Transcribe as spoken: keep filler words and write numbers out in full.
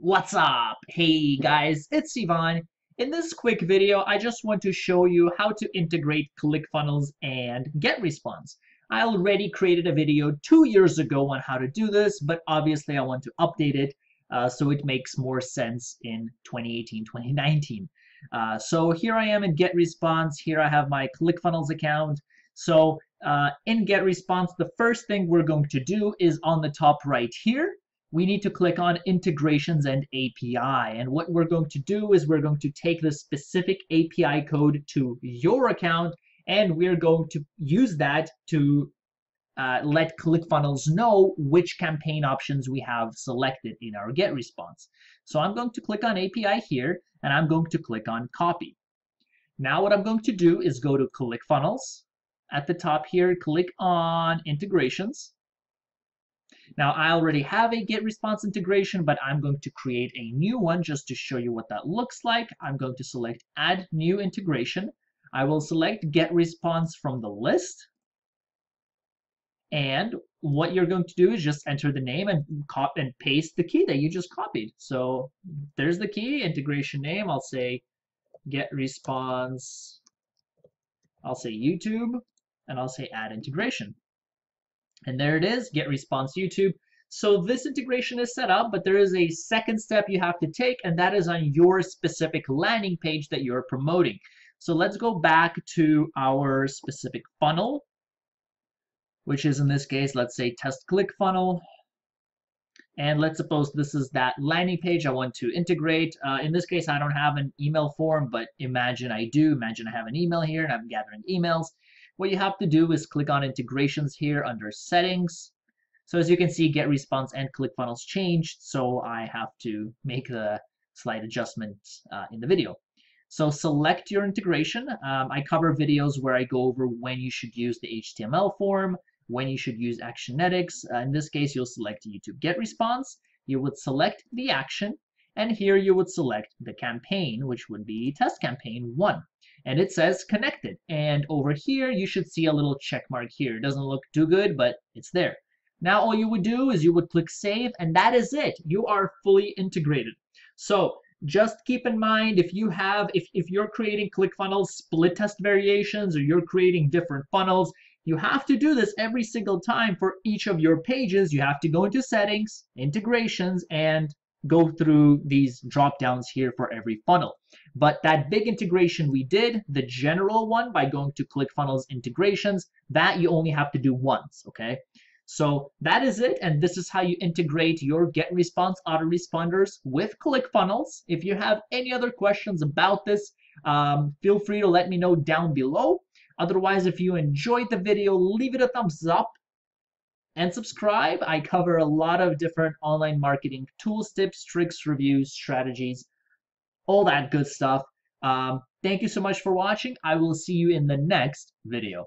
What's up? Hey guys, it's Ivan. In this quick video, I just want to show you how to integrate ClickFunnels and GetResponse. I already created a video two years ago on how to do this, but obviously I want to update it uh, so it makes more sense in twenty eighteen, twenty nineteen. Uh, so here I am in GetResponse. Here I have my ClickFunnels account. So uh, in GetResponse, the first thing we're going to do is on the top right here, we need to click on integrations and A P I. And what we're going to do is we're going to take the specific A P I code to your account, and we're going to use that to uh, let ClickFunnels know which campaign options we have selected in our GetResponse. So I'm going to click on A P I here, and I'm going to click on copy. Now what I'm going to do is go to ClickFunnels. At the top here, click on integrations. Now, I already have a GetResponse integration, but I'm going to create a new one just to show you what that looks like. I'm going to select Add New Integration. I will select GetResponse from the list. And what you're going to do is just enter the name and copy and paste the key that you just copied. So there's the key, integration name. I'll say GetResponse. I'll say YouTube, and I'll say Add Integration. And there it is, GetResponse YouTube. So this integration is set up, but there is a second step you have to take, and that is on your specific landing page that you're promoting. So let's go back to our specific funnel, which is in this case, let's say test ClickFunnel. And let's suppose this is that landing page I want to integrate. Uh, in this case, I don't have an email form, but imagine I do. Imagine I have an email here and I'm gathering emails. What you have to do is click on integrations here under settings. So as you can see, GetResponse and ClickFunnels changed, so I have to make the slight adjustment uh, in the video. So select your integration. Um, I cover videos where I go over when you should use the H T M L form, when you should use Actionetics. Uh, in this case, you'll select YouTube GetResponse. You would select the action, and here you would select the campaign, which would be test campaign one. And it says connected, and over here you should see a little check mark here. It doesn't look too good, but it's there. Now all you would do is you would click save, and that is it. You are fully integrated. So just keep in mind, if you have if, if you're creating ClickFunnels split test variations, or you're creating different funnels, you have to do this every single time for each of your pages. You have to go into settings, integrations, and go through these drop downs here for every funnel. But that big integration we did, the general one, by going to ClickFunnels integrations, that you only have to do once. Okay, so that is it, and this is how you integrate your GetResponse autoresponders with ClickFunnels. If you have any other questions about this, um, feel free to let me know down below. Otherwise, if you enjoyed the video, leave it a thumbs up and subscribe. I cover a lot of different online marketing tools, tips, tricks, reviews, strategies, all that good stuff. Um, thank you so much for watching. I will see you in the next video.